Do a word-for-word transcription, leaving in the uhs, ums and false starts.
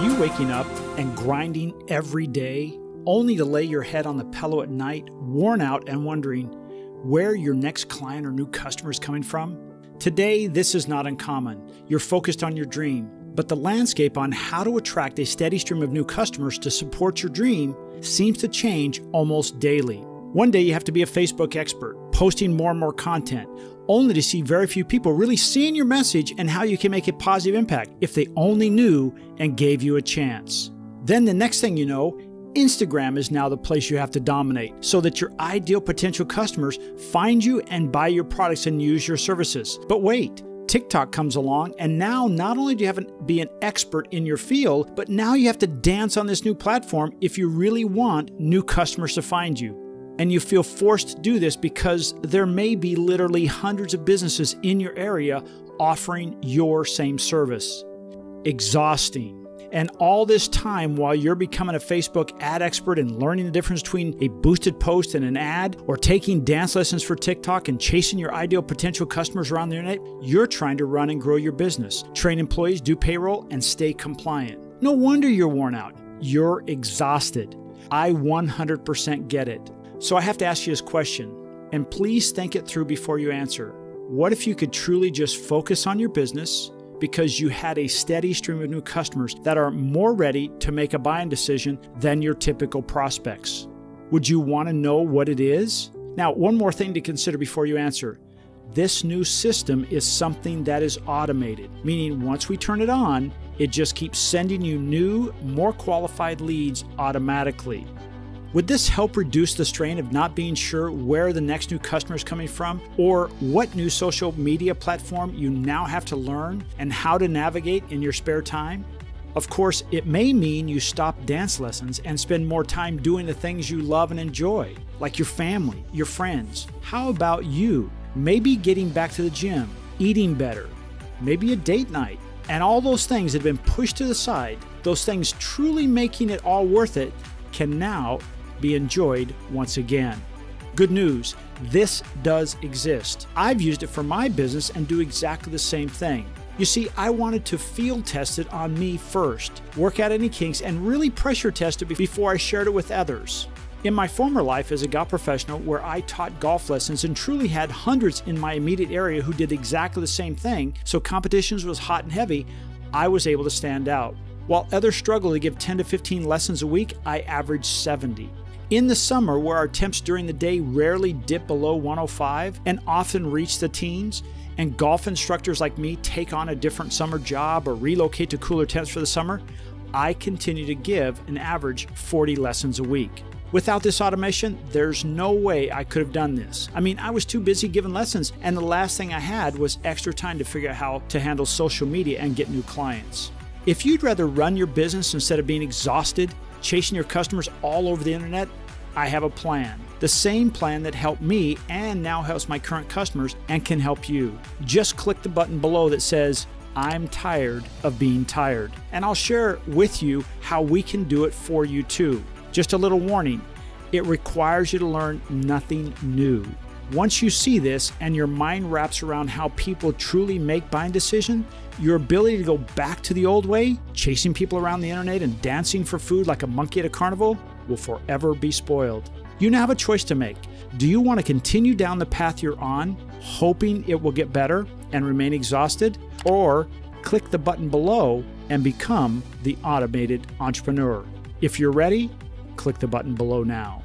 Are you waking up and grinding every day only to lay your head on the pillow at night, worn out and wondering where your next client or new customer is coming from? Today, this is not uncommon. You're focused on your dream, but the landscape on how to attract a steady stream of new customers to support your dream seems to change almost daily. One day you have to be a Facebook expert, posting more and more content, only to see very few people really seeing your message and how you can make a positive impact if they only knew and gave you a chance. Then the next thing you know, Instagram is now the place you have to dominate so that your ideal potential customers find you and buy your products and use your services. But wait, TikTok comes along, and now not only do you have to be an expert in your field, but now you have to dance on this new platform if you really want new customers to find you. And you feel forced to do this because there may be literally hundreds of businesses in your area offering your same service. Exhausting. And all this time while you're becoming a Facebook ad expert and learning the difference between a boosted post and an ad, or taking dance lessons for TikTok and chasing your ideal potential customers around the internet, you're trying to run and grow your business, train employees, do payroll, and stay compliant. No wonder you're worn out. You're exhausted. I one hundred percent get it. So I have to ask you this question, and please think it through before you answer. What if you could truly just focus on your business because you had a steady stream of new customers that are more ready to make a buying decision than your typical prospects? Would you want to know what it is? Now, one more thing to consider before you answer. This new system is something that is automated, meaning once we turn it on, it just keeps sending you new, more qualified leads automatically. Would this help reduce the strain of not being sure where the next new customer is coming from, or what new social media platform you now have to learn and how to navigate in your spare time? Of course, it may mean you stop dance lessons and spend more time doing the things you love and enjoy, like your family, your friends. How about you? Maybe getting back to the gym, eating better, maybe a date night, and all those things that have been pushed to the side, those things truly making it all worth it, can now be enjoyed once again. Good news, this does exist. I've used it for my business and do exactly the same thing. You see, I wanted to field test it on me first, work out any kinks, and really pressure test it before I shared it with others. In my former life as a golf professional, where I taught golf lessons and truly had hundreds in my immediate area who did exactly the same thing, so competitions was hot and heavy, I was able to stand out. While others struggle to give ten to fifteen lessons a week, I averaged seventy. In the summer, where our temps during the day rarely dip below one oh five and often reach the teens, and golf instructors like me take on a different summer job or relocate to cooler temps for the summer, I continue to give an average forty lessons a week. Without this automation, there's no way I could have done this. I mean, I was too busy giving lessons, and the last thing I had was extra time to figure out how to handle social media and get new clients. If you'd rather run your business instead of being exhausted, chasing your customers all over the internet, I have a plan. The same plan that helped me and now helps my current customers and can help you. Just click the button below that says, "I'm tired of being tired," and I'll share with you how we can do it for you too. Just a little warning, it requires you to learn nothing new. Once you see this and your mind wraps around how people truly make buying decisions, your ability to go back to the old way, chasing people around the internet and dancing for food like a monkey at a carnival, will forever be spoiled. You now have a choice to make. Do you want to continue down the path you're on, hoping it will get better and remain exhausted? Or click the button below and become the automated entrepreneur. If you're ready, click the button below now.